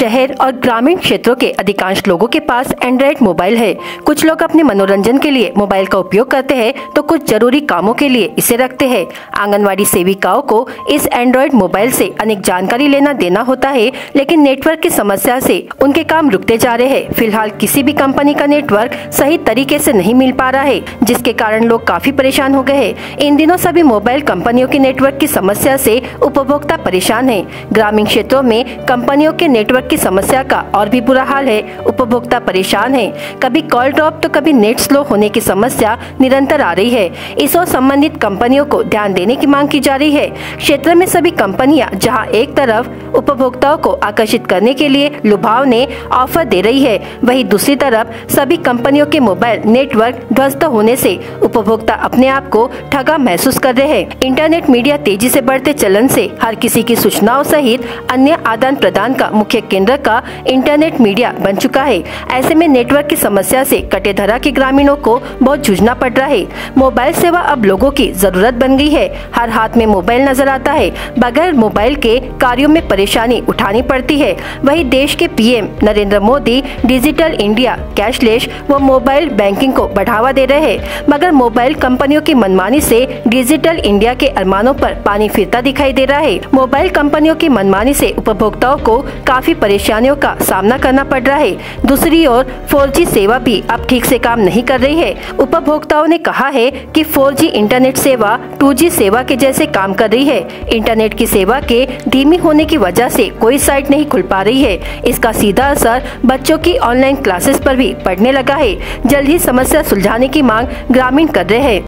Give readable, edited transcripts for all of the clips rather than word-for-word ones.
शहर और ग्रामीण क्षेत्रों के अधिकांश लोगों के पास एंड्रॉइड मोबाइल है। कुछ लोग अपने मनोरंजन के लिए मोबाइल का उपयोग करते हैं तो कुछ जरूरी कामों के लिए इसे रखते हैं। आंगनवाड़ी सेविकाओं को इस एंड्रॉइड मोबाइल से अनेक जानकारी लेना देना होता है, लेकिन नेटवर्क की समस्या से उनके काम रुकते जा रहे हैं। फिलहाल किसी भी कंपनी का नेटवर्क सही तरीके से नहीं मिल पा रहा है, जिसके कारण लोग काफी परेशान हो गए हैं। इन दिनों सभी मोबाइल कंपनियों के नेटवर्क की समस्या से उपभोक्ता परेशान है। ग्रामीण क्षेत्रों में कंपनियों के नेटवर्क की समस्या का और भी बुरा हाल है। उपभोक्ता परेशान है, कभी कॉल ड्रॉप तो कभी नेट स्लो होने की समस्या निरंतर आ रही है। इस ओर संबंधित कंपनियों को ध्यान देने की मांग की जा रही है। क्षेत्र में सभी कंपनियां जहां एक तरफ उपभोक्ताओं को आकर्षित करने के लिए लुभावने ऑफर दे रही है, वहीं दूसरी तरफ सभी कंपनियों के मोबाइल नेटवर्क ध्वस्त होने से उपभोक्ता अपने आप को ठगा महसूस कर रहे हैं। इंटरनेट मीडिया तेजी से बढ़ते चलन से हर किसी की सूचनाओं सहित अन्य आदान प्रदान का मुख्य केंद्र का इंटरनेट मीडिया बन चुका है। ऐसे में नेटवर्क की समस्या से कटे धरा के ग्रामीणों को बहुत जूझना पड़ रहा है। मोबाइल सेवा अब लोगों की जरूरत बन गई है। हर हाथ में मोबाइल नजर आता है, बगैर मोबाइल के कार्यों में परेशानी उठानी पड़ती है। वहीं देश के PM Narendra Modi digital India, cashless व मोबाइल बैंकिंग को बढ़ावा दे रहे हैं, मगर मोबाइल कंपनियों की मनमानी से डिजिटल इंडिया के अरमानों पर पानी फिरता दिखाई दे रहा है। मोबाइल कंपनियों की मनमानी से उपभोक्ताओं को काफी परेशानियों का सामना करना पड़ रहा है। दूसरी ओर 4G सेवा भी अब ठीक से काम नहीं कर रही है। उपभोक्ताओं ने कहा है कि 4G इंटरनेट सेवा 2G सेवा के जैसे काम कर रही है। इंटरनेट की सेवा के धीमी होने की वजह से कोई साइट नहीं खुल पा रही है। इसका सीधा असर बच्चों की ऑनलाइन क्लासेस पर भी पड़ने लगा है। जल्द ही समस्या सुलझाने की मांग ग्रामीण कर रहे हैं।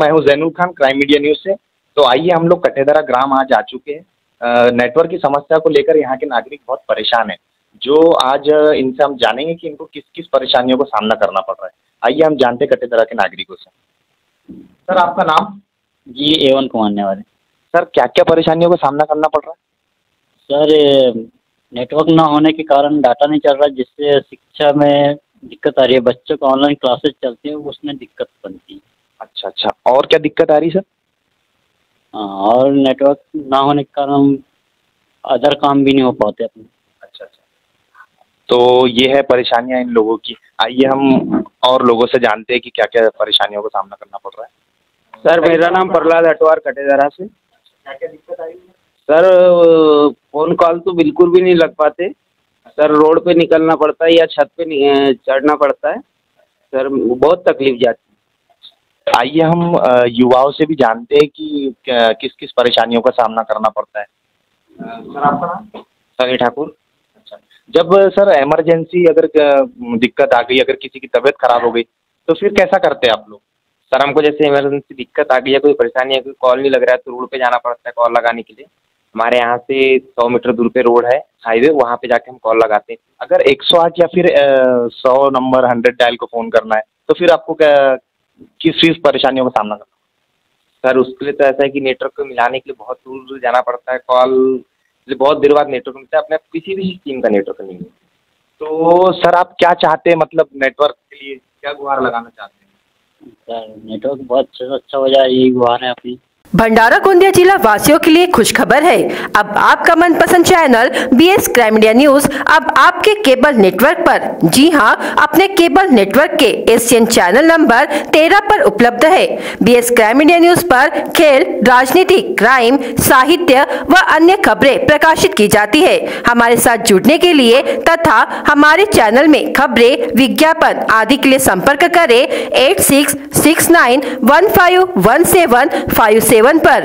मैं हूँ Zainul Khan, crime India news से। तो आइए, हम लोग कटेदरा ग्राम आज आ चुके हैं। नेटवर्क की समस्या को लेकर यहाँ के नागरिक बहुत परेशान हैं, जो आज इनसे हम जानेंगे कि इनको किस किस परेशानियों को सामना करना पड़ रहा है। आइए हम जानते हैं कटेदरा के नागरिकों से। सर, आपका नाम? जी, एवन को मानने वाले। सर, क्या क्या परेशानियों का सामना करना पड़ रहा है? सर, नेटवर्क ना होने के कारण डाटा नहीं चल रहा, जिससे शिक्षा में दिक्कत आ रही है। बच्चों को ऑनलाइन क्लासेस चलती है, उसमें दिक्कत बनती है। अच्छा, और क्या दिक्कत आ रही सर? और नेटवर्क ना होने के कारण अदर काम भी नहीं हो पाते अपने। अच्छा, तो ये है परेशानियां इन लोगों की। आइए हम और लोगों से जानते हैं कि क्या क्या परेशानियों का सामना करना पड़ रहा है। सर, मेरा नाम प्रहलाद अटवार, कटेदरा से। क्या क्या दिक्कत आ रही है सर? फोन कॉल तो बिल्कुल भी नहीं लग पाते सर। रोड पे निकलना पड़ता है या छत पे चढ़ना पड़ता है सर, बहुत तकलीफ जाती है। आइए हम युवाओं से भी जानते हैं कि किस किस परेशानियों का सामना करना पड़ता है। सर, आपका नाम? संजय ठाकुर। अच्छा, जब सर इमरजेंसी अगर दिक्कत आ गई, अगर किसी की तबीयत खराब हो गई, तो फिर कैसा करते हैं आप लोग? सर, हमको जैसे इमरजेंसी दिक्कत आ गई है, कोई परेशानी है, कोई कॉल नहीं लग रहा है, तो रोड पे जाना पड़ता है कॉल लगाने के लिए। हमारे यहाँ से 100 मीटर दूर पे रोड है, हाईवे, वहाँ पे जाके हम कॉल लगाते हैं। अगर 108 या फिर 100 नंबर 100 डायल को फोन करना है, तो फिर आपको किस चीज़ परेशानियों का सामना करना? सर, उसके लिए तो ऐसा है कि नेटवर्क को मिलाने के लिए बहुत दूर दूर जाना पड़ता है। कॉल बहुत देर बाद नेटवर्क मिलता है, अपने किसी भी टीम का नेटवर्क नहीं है। तो सर, आप क्या चाहते हैं, मतलब नेटवर्क के लिए क्या गुहार लगाना चाहते हैं? सर, नेटवर्क बहुत अच्छा हो जाए, यही गुहार है अपनी। भंडारा गोंदिया जिला वासियों के लिए खुशखबर है। अब आपका मनपसंद channel BS crime India news अब आपके केबल नेटवर्क पर, जी हां, अपने केबल नेटवर्क के एशियन चैनल नंबर 13 पर उपलब्ध है। बीएस क्राइम इंडिया न्यूज पर खेल, राजनीति, क्राइम, साहित्य व अन्य खबरें प्रकाशित की जाती है। हमारे साथ जुड़ने के लिए तथा हमारे चैनल में खबरें, विज्ञापन आदि के लिए संपर्क करें 8669151757 पर।